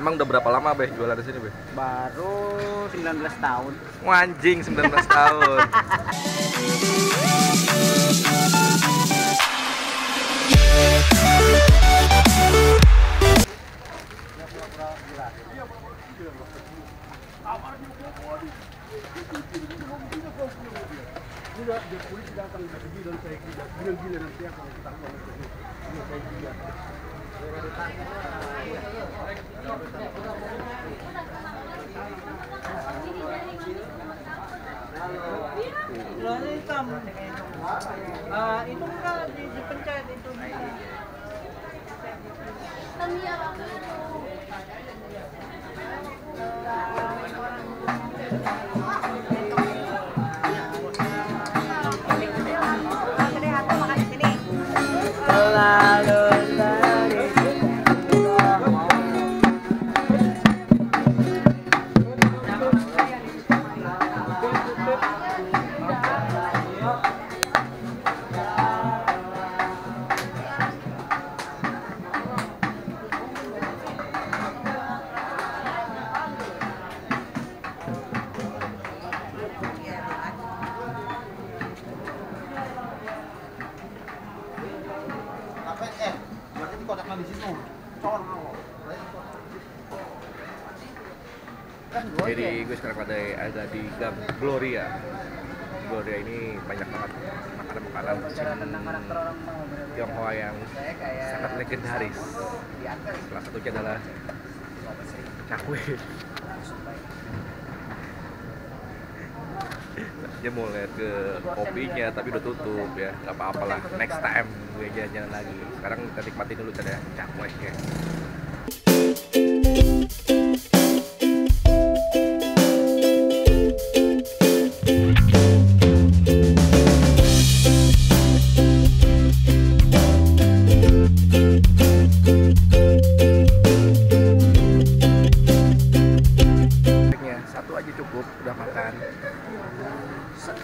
Emang udah berapa lama Beh jualan di sini Beh? Baru 19 tahun. Anjing 19 tahun. Itu enggak dipencet itu. Jadi gue sekarang ada di Gang Gloria. Gloria ini banyak banget makanan-makanan Tionghoa yang sangat legendaris. Salah satunya adalah cakwe. Dia mau lihat ke kopinya tapi udah tutup ya. Gak apa-apalah, next time gue jalan-jalan lagi. Sekarang kita nikmatin dulu cara cakwe ya.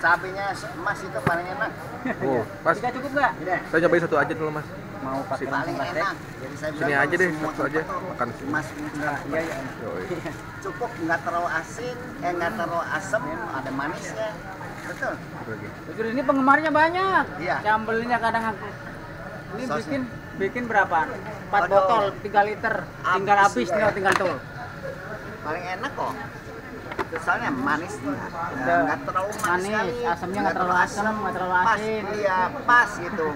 Cabenya Mas itu paling enak. Oh, Mas. Sudah cukup nggak? Saya cobain satu aja dulu Mas. Mau pakai paling enak. Jadi saya bilang sini aja deh, satu aja. Makan sini. Mas enggak. Iya ya. Cukup, nggak terlalu asin, nggak terlalu asam, ada manisnya. Betul. Betul. Ini penggemarnya banyak. Iya. Cambelinnya kadang ini bikin berapaan? 4 botol, 3 liter. Tinggal habis, tinggal tuh. Paling enak kok. Soalnya manisnya, nggak terlalu manis, asamnya nggak terlalu asam, nggak terlalu asin. Iya, pas gitu.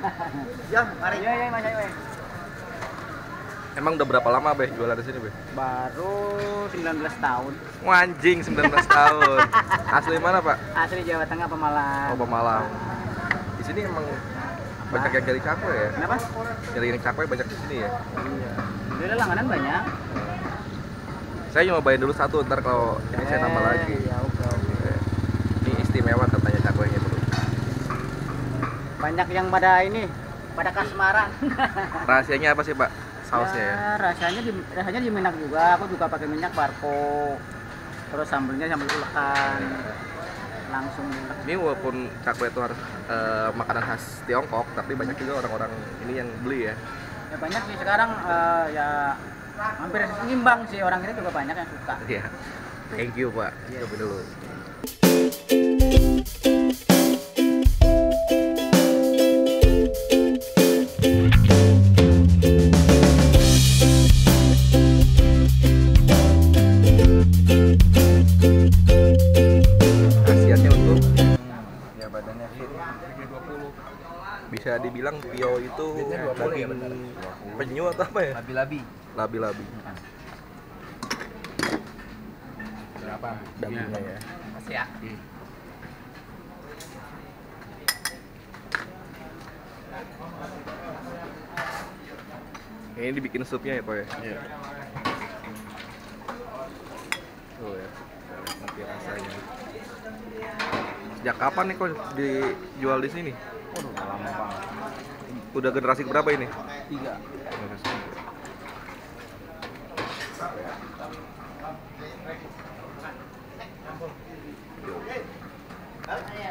Ya, mari. Iya, Mas Cakwe. Emang udah berapa lama Beh jualan di sini Beh? Baru 19 tahun. Anjing 19 tahun. Asli mana Pak? Asli Jawa Tengah, Pemalang. Oh Pemalang. Di sini emang banyak yang cari cakwe ya? Kenapa? Cari cakwe banyak di sini ya? Iya. Udah langganan banyak. Saya nyobain dulu satu, ntar kalau ini saya tambah lagi. Ya, oke. Ini istimewa katanya cakwenya dulu. Banyak yang pada kasmaran. Rahasianya apa sih Pak? Sausnya ya? Rasanya di minyak juga, aku juga pakai minyak barco. Terus sambalnya sambal ulekan. Langsung minyak. Ini walaupun cakwe itu harus makanan khas Tiongkok, tapi banyak juga orang-orang ini yang beli ya? Ya banyak sih sekarang ya. Hampir seimbang sih, orang ini juga banyak yang suka. Iya. Thank you Pak. Coba dulu. Khasiatnya untuk ya badannya fit. Bisa dibilang pio itu daging penyu atau apa ya? Labi-labi. Berapa? Dagingnya ya. Makasih ya. Ini dibikin supnya ya Pak ya? Iya. Tuh ya, nanti rasanya. Sejak kapan nih kok dijual di sini? Waduh, lama banget. Udah generasi berapa ini? 3.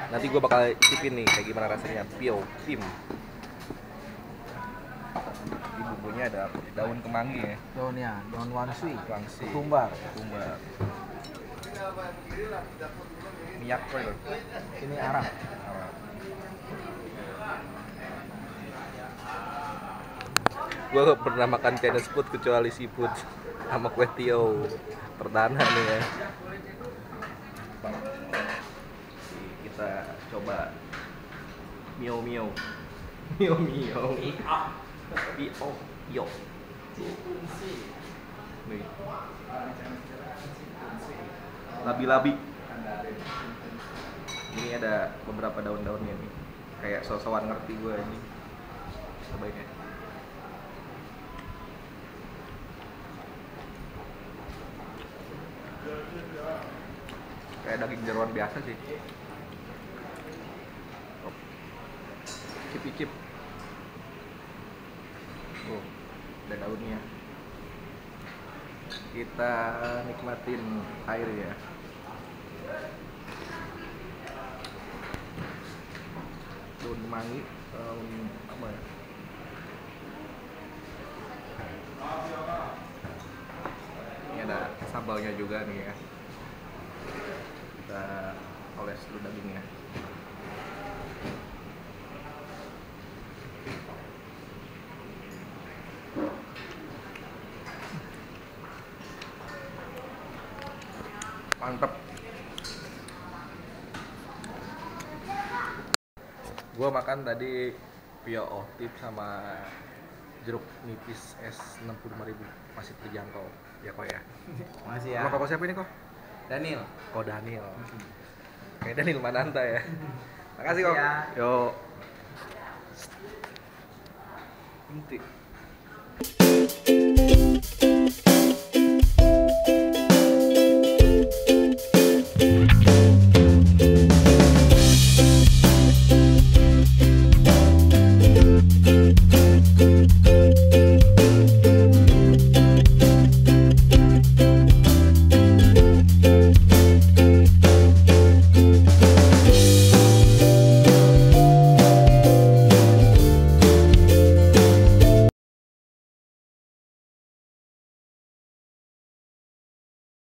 Nanti gue bakal cipin nih kayak gimana rasanya pio tim. Jadi bumbunya ada daun kemangi ya. Daunnya, daun wangsi, ketumbar. Ketumbar. Minyak pearl. Ini Arab. Gue gak pernah makan Chinese food kecuali seafood sama kue tiaw. Perdana nih ya. Kita coba mio mio. Labi-labi. Ini ada beberapa daun-daunnya nih. Kayak sosokan ngerti gue ini. Sebaiknya. Kayak daging jeruan biasa sih. Cip-cip. Oh, ada daunnya. Kita nikmatin air ya. Daun kemangi, apa ya? Ini ada sambalnya juga nih ya. Kita oles dulu dagingnya. Mantep. Gua makan tadi pio tip sama jeruk nipis es 65.000, masih terjangkau ya kok ya. Masih ya. Lo kok siapa ini kok? Daniel. Kok Daniel. Kayak Daniel Mananta ya. Makasih kok. Ya. Yo. Inti.